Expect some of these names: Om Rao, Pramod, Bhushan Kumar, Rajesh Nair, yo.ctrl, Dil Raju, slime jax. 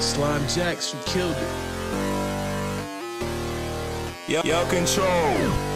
Slime Jax, you killed it. Yo, control.